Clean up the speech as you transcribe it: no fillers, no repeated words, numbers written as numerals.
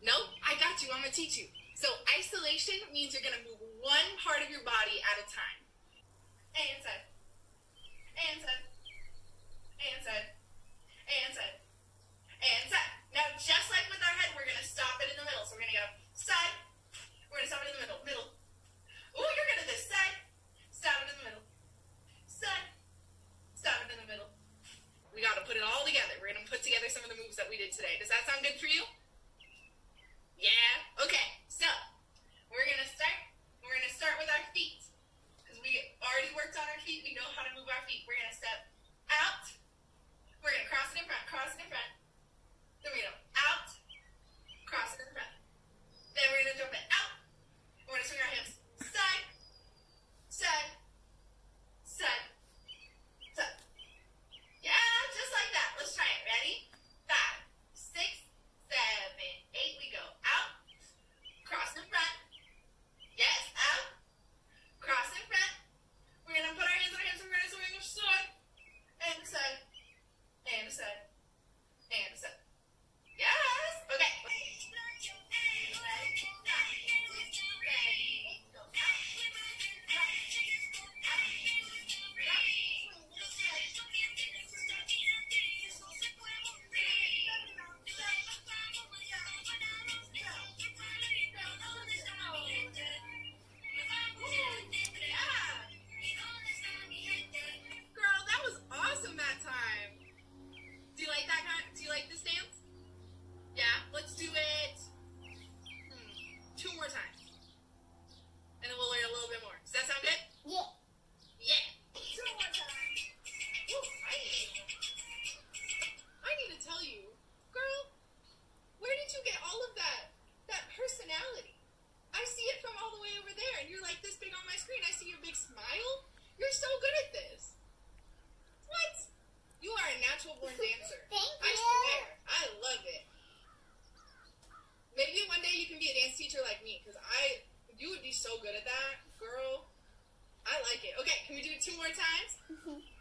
Nope, I got you. I'm going to teach you. So isolation means you're going to move one part of your body at a time. And inside. And inside. And inside. And inside. And inside. Now, just like with our head, we're going to stop it in the middle. So we're going to go side. We're going to stop it in the middle. Middle. Oh, you're going to this side. Stop it in the middle. Side. Stop it in the middle. We got to put it all together. We're going to put together some of the moves that we did today. Does that sound good for you? Yeah? Okay. So, we're going to start. We're going to start with our feet. Because we already worked on our feet. We know how to move our feet. We're going to step out. We're going to cross it in front. Cross it in front. Then we're going to out. Cross it in front. Then we're going to jump it out. We're going to swing our hips. Side. Side. Side. Side. Yeah, just like that. Let's try it. Ready? 5, 6, 7, 8. We go out, cross in front. Yes, out, cross in front. We're going to put our hands on our hips. We're going to swing our side and side and side and side. Yes. Okay. So good at that, girl. I like it. Okay, can we do it 2 more times?